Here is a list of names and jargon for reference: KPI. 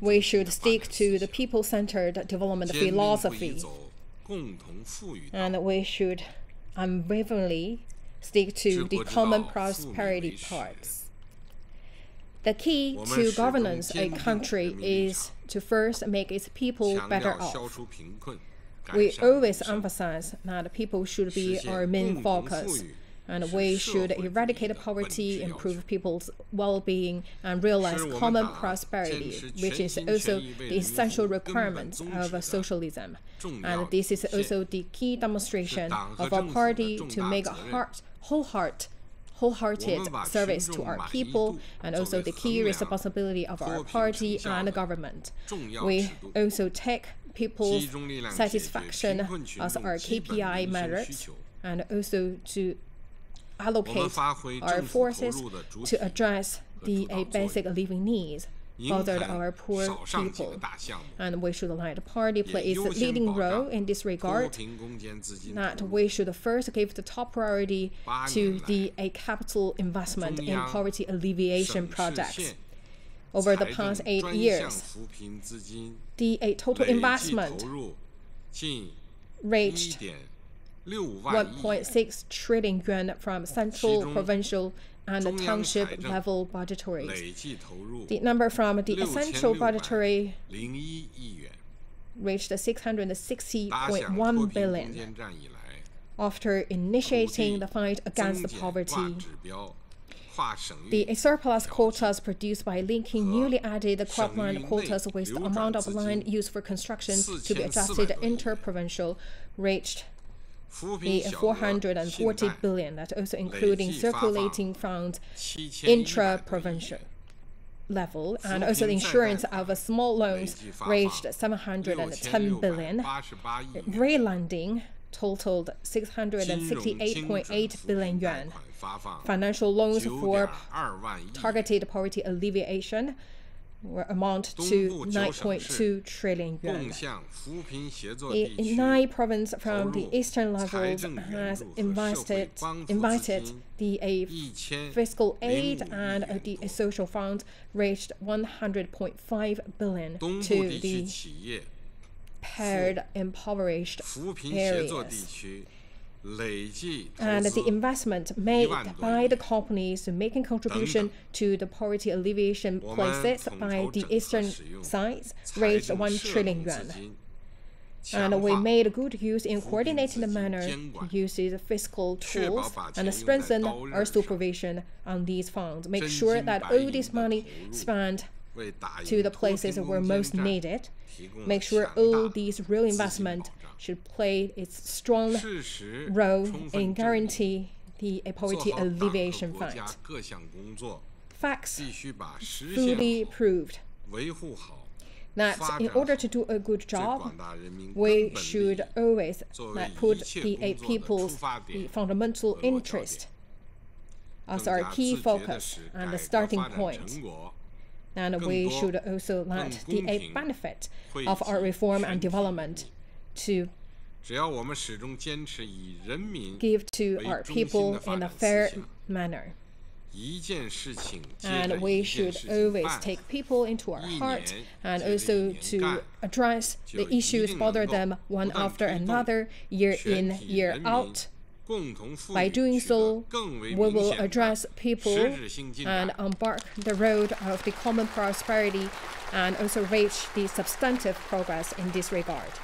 We should stick to the people-centered development philosophy, and we should unwaveringly stick to the common prosperity parts. The key to governance a country is to first make its people better off. We always emphasize that people should be our main focus, and we should eradicate poverty, improve people's well-being, and realize common prosperity, which is also the essential requirement of socialism. And this is also the key demonstration of our party to make a wholehearted service to our people, and also the key responsibility of our party and the government. We also take people's satisfaction as our KPI measures, and also to allocate our forces to address the basic living needs bothered our poor people. And we should let the party play its leading role in this regard, that we should first give the top priority to the capital investment in poverty alleviation projects. Over the past 8 years, the total investment reached 1.6 trillion yuan from central, provincial, and the township level budgetaries. The number from the essential budgetary reached 660.1 billion. After initiating the fight against poverty, the surplus quotas produced by linking newly added cropland quotas with the amount of land used for construction to be adjusted interprovincial reached 440 billion, that also including circulating funds intra-provincial level, and also the insurance of small loans reached 710 billion. Relanding totaled 668.8 billion yuan. Financial loans for targeted poverty alleviation were amount to 9.2 trillion yuan. The 9 provinces from the eastern level has invited the fiscal aid, and the social fund reached 100.5 billion to the paired impoverished areas. And the investment made by the companies making contribution to the poverty alleviation places by the eastern sides reached 1 trillion yuan. And we made good use in coordinated manner, uses fiscal tools, and strengthened our supervision on these funds, make sure that all this money spent to the places where most needed, make sure all these real investment should play its strong role in guarantee the poverty alleviation fight. Facts fully proved that in order to do a good job, we should always put the people's fundamental interest as our key focus and the starting point. And we should also let the benefit of our reform and development to give to our people in a fair manner. And we should always take people into our heart, and also to address the issues bother them one after another, year in, year out. By doing so, we will address people and embark the road of the common prosperity, and also reach the substantive progress in this regard.